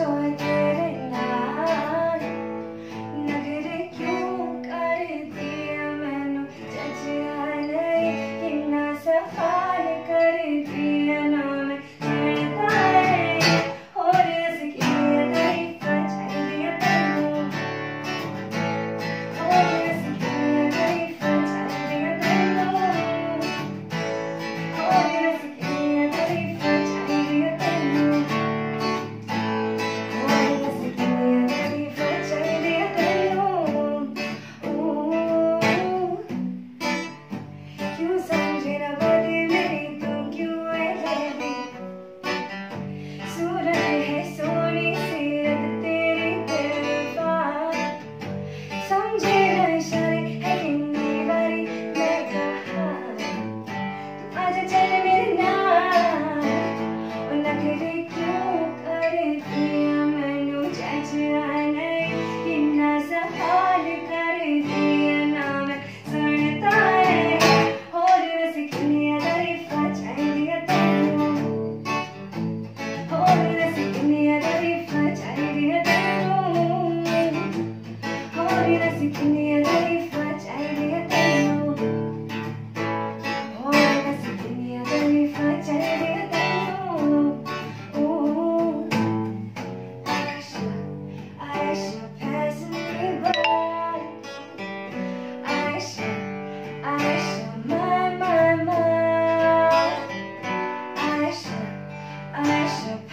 I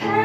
should